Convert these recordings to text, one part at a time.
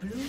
Blue team.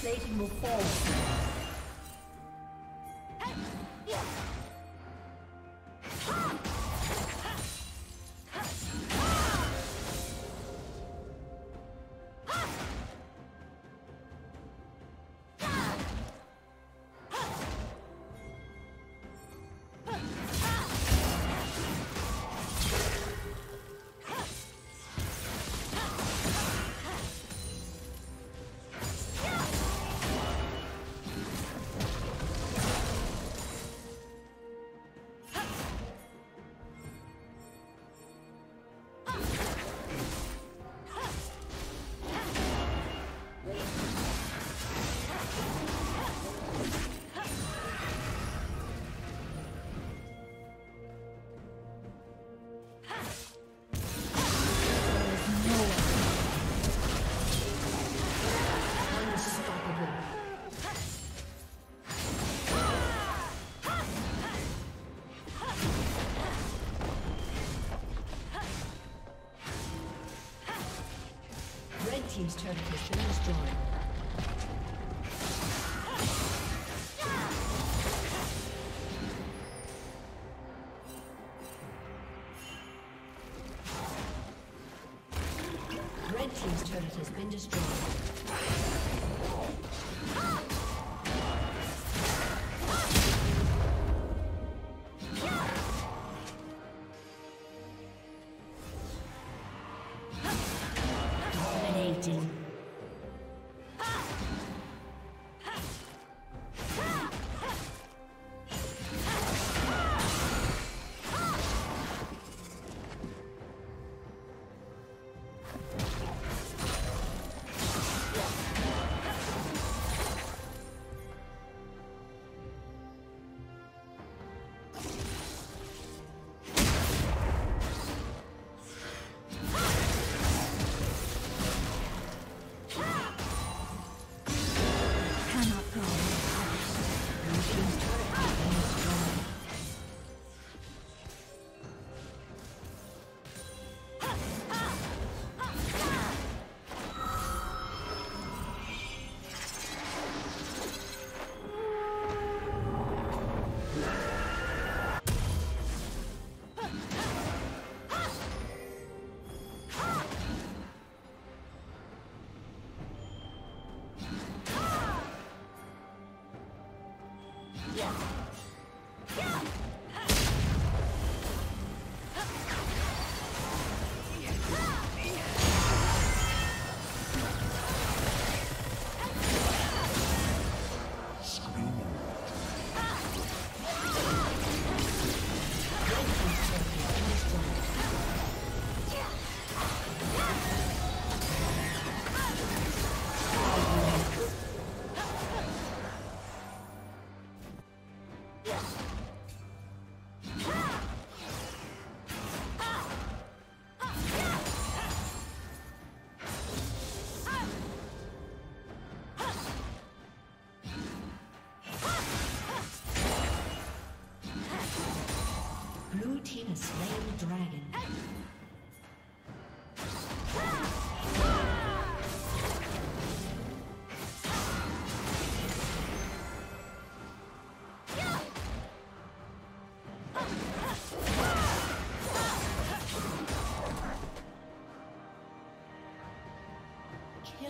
Plating will fall. Team's turret has been destroyed. Team.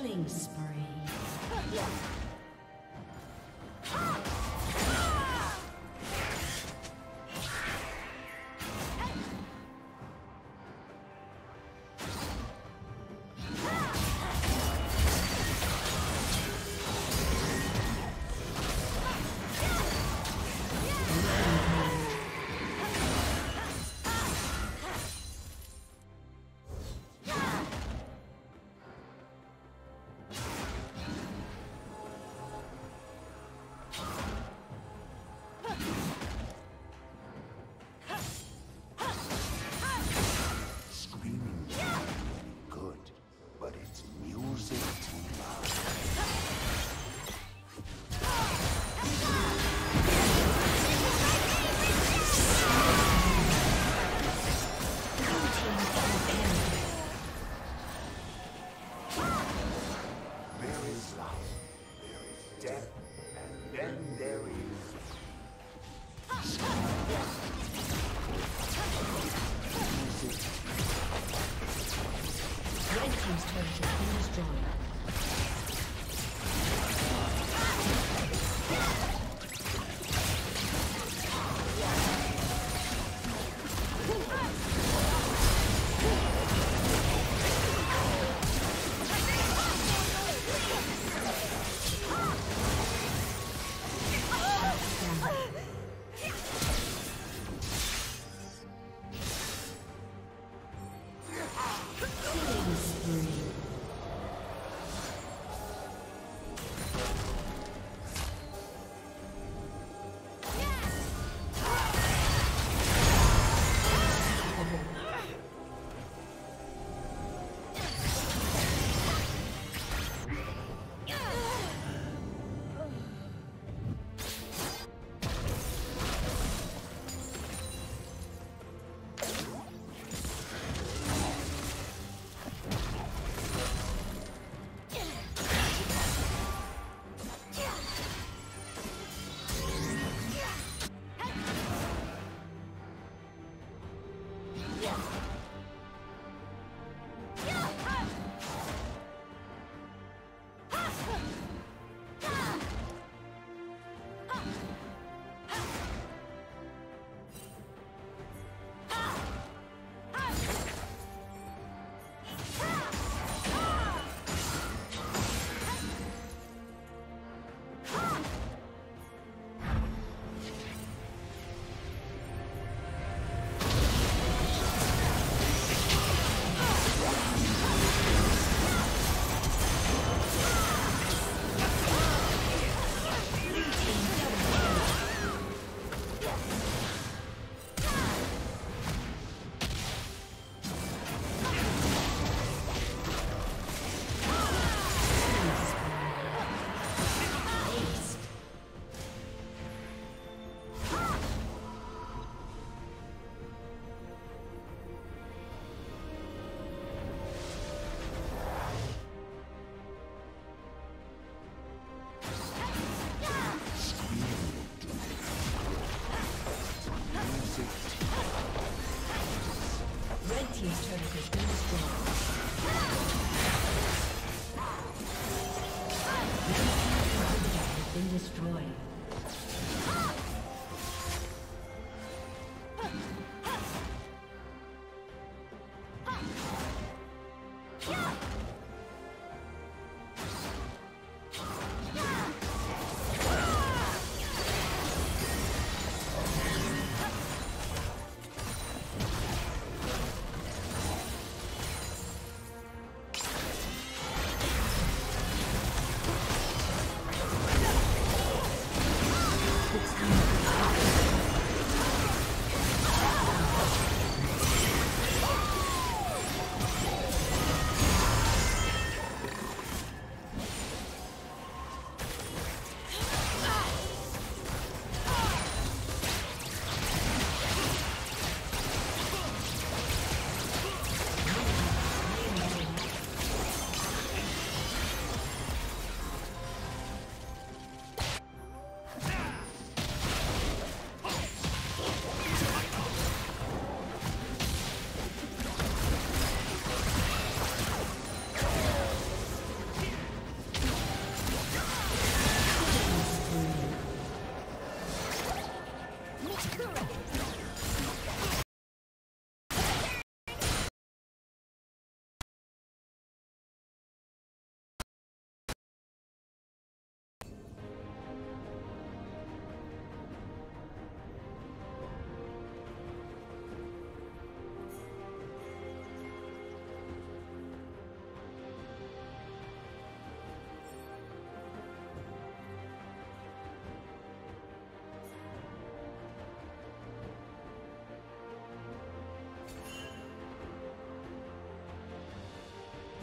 Killing spree.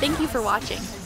Thank you for watching.